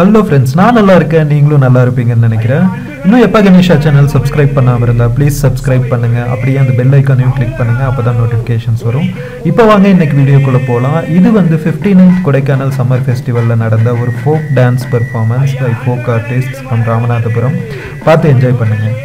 Hello friends, I am good and you are good. If you haven't subscribed to the Yappa Ganesha channel, please subscribe and click the bell icon and click the notifications. Now let's go to the video. This is the 15th Kodaikanal Summer Festival. A folk dance performance by folk artists from Ramanathapuram. Let's enjoy it.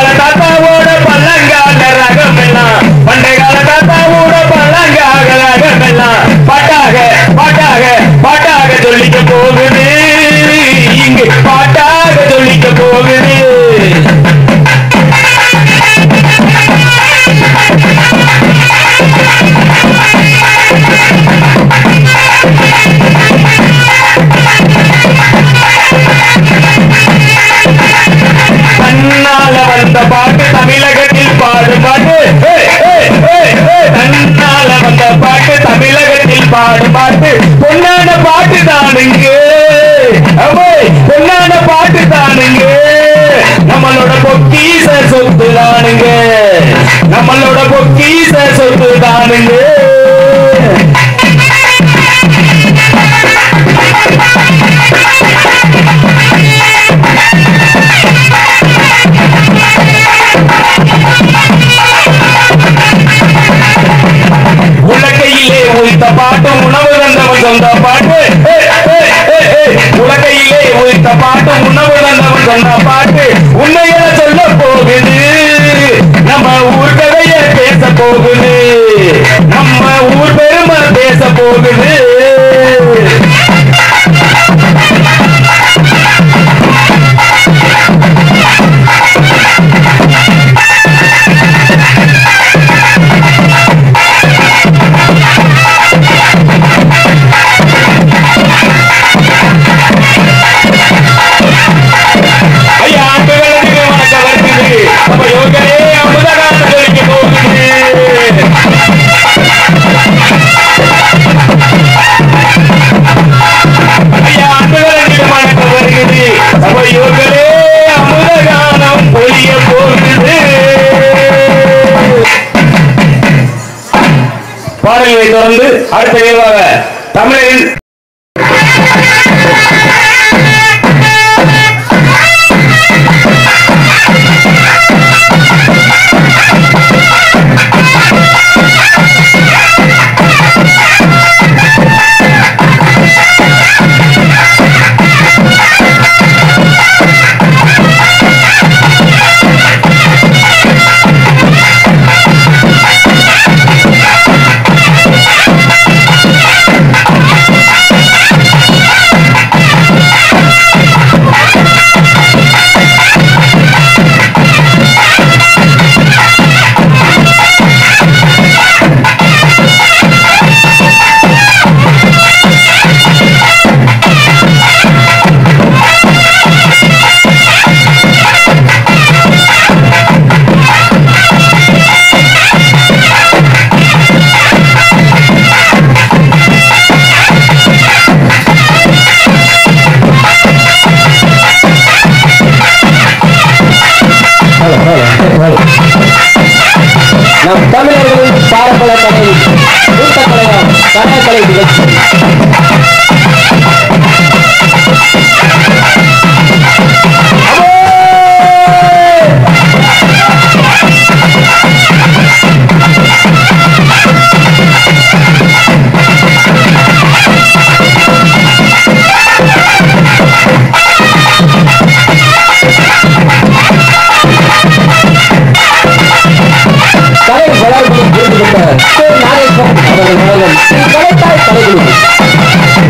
தாத்தாவோட பல்லங்கால ரகமெல்லாம் பண்டைகால தாத்தாவோட பல்லங்கால ரகமெல்லாம் பாட்டாக பாட்டாக பாட்டாக சொல்லிக்க போகுது இங்கு பாட்டாக சொல்லிக்க போகுது நம்மளோட பொக்கிஷ சொத்து தானுங்க உலக்கையிலே உயிர்த்த பாட்டு உணவு தந்தவன் சொந்த பாட்டு உலக்கையிலே உயிர்த்த பாட்டு உணவு தந்தவன் சொந்த பாட்டு உண்மையில சொல்ல போகுது நம்ம ஊர் கதைய பேச போகுது நம்ம ஊர் பெருமை பேச போகுது பாடல்களை தொடர்ந்து அடுத்த நிகழ்வாக தமிழில் தமிழர்களின் பாரம்பரிய கலையை ஊட்டப்படையால் கலைக்கலை நிகழ்ச்சி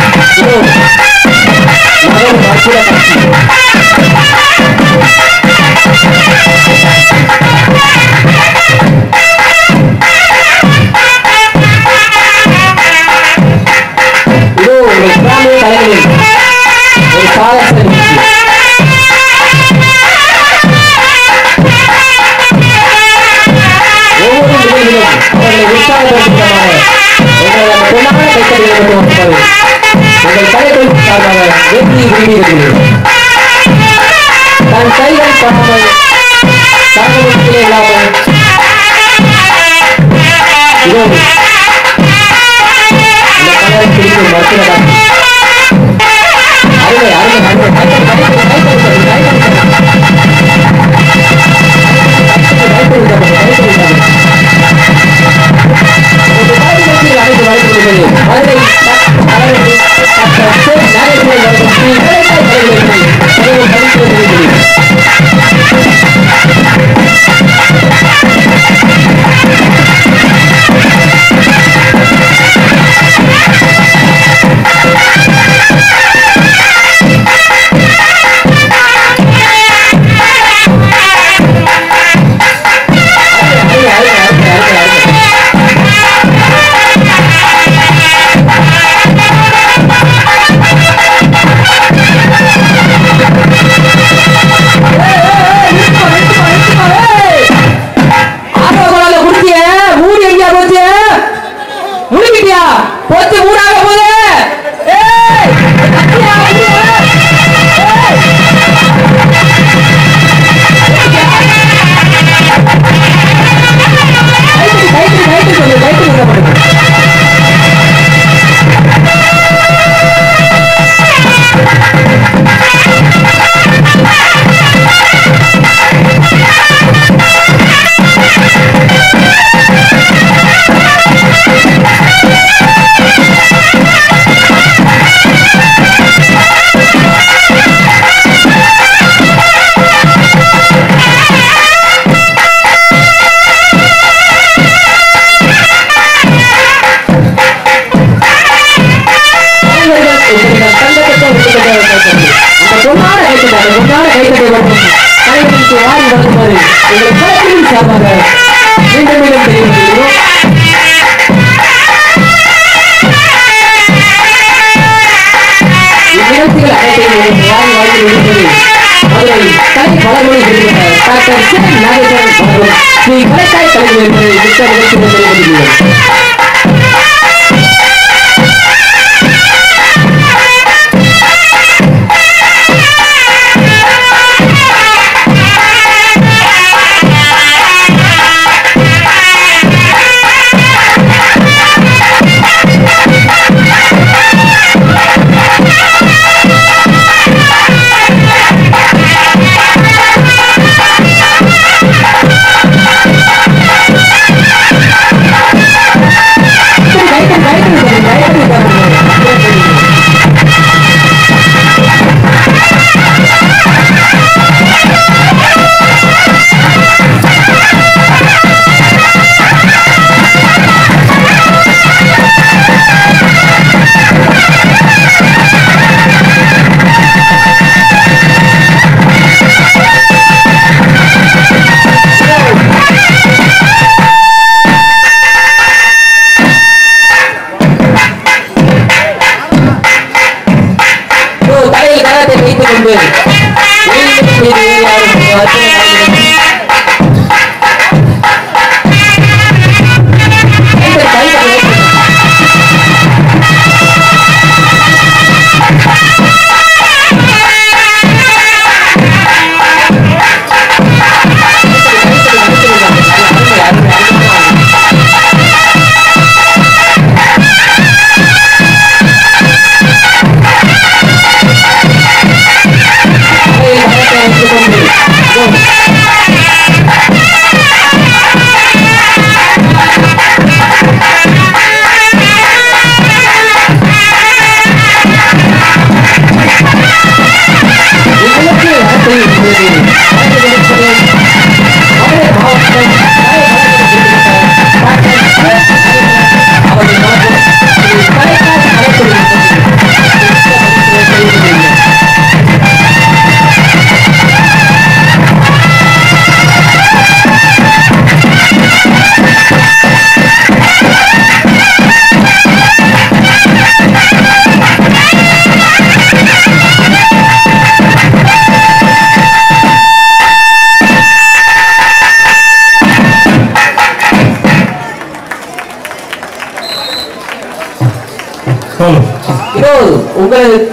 I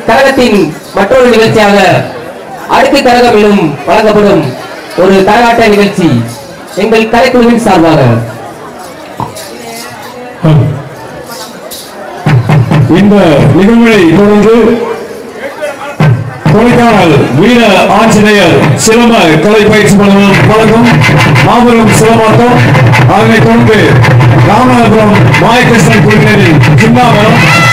Taragatin, Matol Nigatyaga, Arti Taragabilum, Palagaburum, or Taragata Nigatsi, Engel Karakulin Salvara. In the Nigamari, Kodaikanal, we are Archanayer, Silama, Kalipais Palagam, Maburum Silamato, Almetombe, Ramanathapuram, Mayakas and Kulinari, Kimnavaram.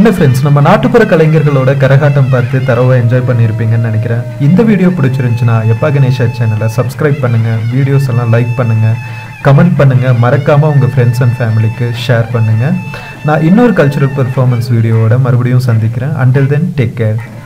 என்ன friends, நம்ம நாட்டுப்புற கலைஞர்களோட கரகாட்டம் பார்த்து தரவை enjoy பண்ணியிருப்பீங்கன்னு நினைக்கிறேன். இந்த video பிடிச்சிருந்துச்சுன்னா யப்பா கணேஷா சேனலை சப்ஸ்கிரைப் பண்ணுங்கள், வீடியோஸ் எல்லாம் லைக் பண்ணுங்கள், கமெண்ட் பண்ணுங்கள், மறக்காமல் உங்கள் ஃப்ரெண்ட்ஸ் அண்ட் ஃபேமிலிக்கு ஷேர் பண்ணுங்கள். நான் இன்னொரு கல்ச்சுரல் பெர்ஃபார்மன்ஸ் வீடியோவோட மறுபடியும் சந்திக்கிறேன். Until then, take care.